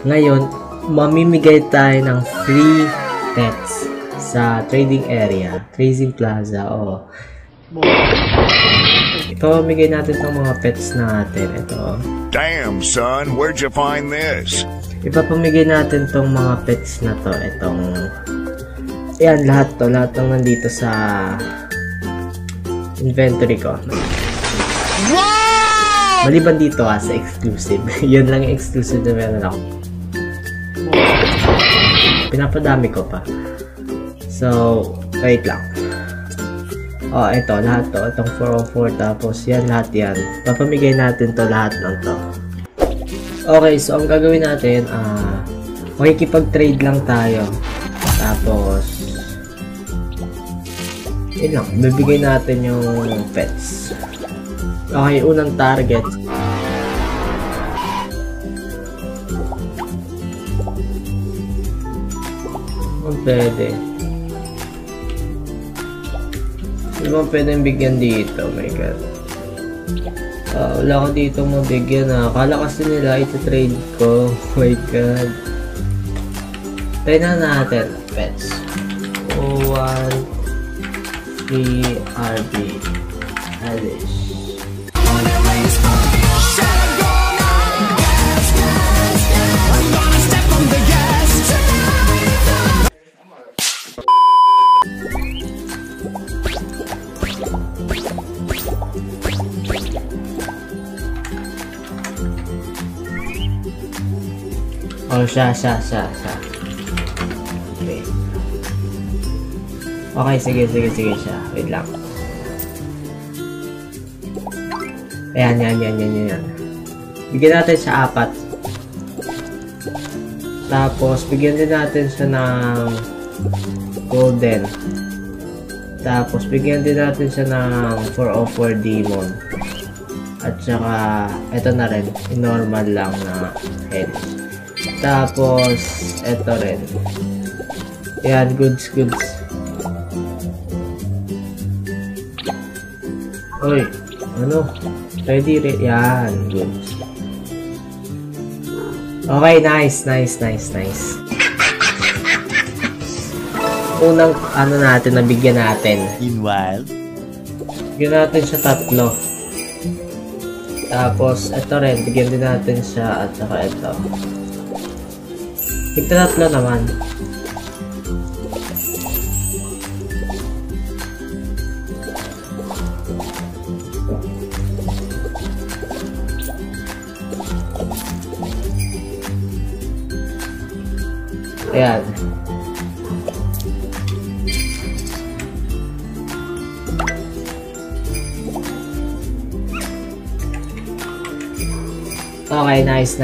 Ngayon, mamimigay tayo ng free pets sa trading area, trading plaza. Oh. Ito, bigay natin itong mga pets natin. Ito. Damn, son, where'd you find this? Ipapamigay natin itong mga pets na to. Itong, yan, lahat to. Lahat ng nandito sa inventory ko. Wow! Maliban dito ha, sa exclusive. Yun lang yung exclusive na meron ako. Pinapadami ko pa. So, wait lang. Oh, ito, lahat to. Itong 404, tapos yan, lahat yan. Papamigay natin to lahat ng to. Okay, so ang gagawin natin, makikipag-trade lang tayo. Tapos, yun lang, bibigay natin yung pets. Okay, unang target. Ang pwede. Ano ba pwedeng bigyan dito? Oh my god. Wala ko dito mabigyan ha. Akala kasi nila ito-trade ko. Oh my god. Try na natin. Pets. 01 3 RB. Alish. Oh, siya. Okay. Okay, sige, siya. Wait lang. Ayan, yan. Bigyan natin siya 4. Tapos, bigyan din natin siya ng golden. Tapos, bigyan din natin siya ng 404 demon. At saka, eto na rin. Normal lang na head. Tapos, eto rin. Ayan, goods. Uy, ano? Ready rin. Ayan, goods. Okay, nice. Unang, ano natin, nabigyan natin. Meanwhile, bigyan natin siya 3. Tapos, eto rin. Bigyan din natin siya at saka eto. Tigtatlo naman. Ayan. Okay, nice.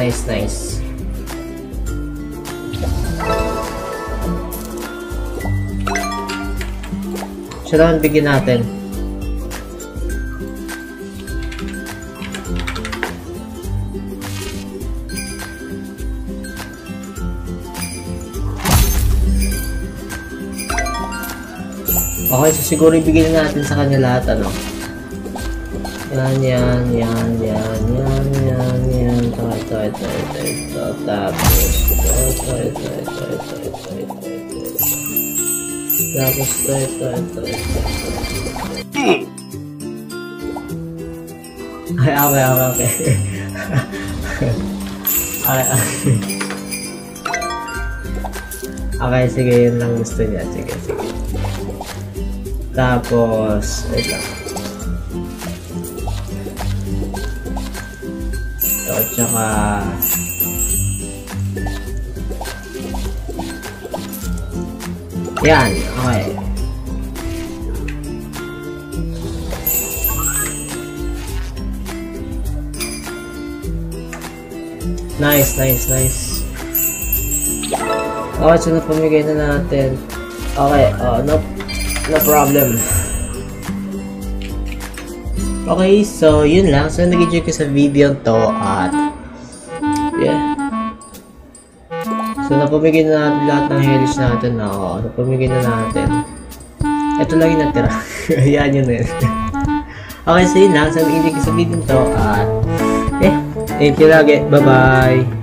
Siya naman bigyan natin. Okay, so siguro ibigyan natin sa kanya lahat, ano? Yan. Ito. Tapos, ito. Tapos ito. Ay, okay. Okay, sige, yun lang gusto niya. Sige. Tapos, wait lang. Ito, tsaka yan, okay. Nice. Okay, so napamigay na natin. Okay, no problem. Okay, so yun lang. So nag-enjoy ko sa video to at yeah. So, napamigay na natin lahat ng hellish natin. Oo, napamigay na natin. Ito lang yung natira. Ayan yun. Okay, so yun lang. So, mag-enjoy ka sa video nito. At, thank you lagi. Bye-bye!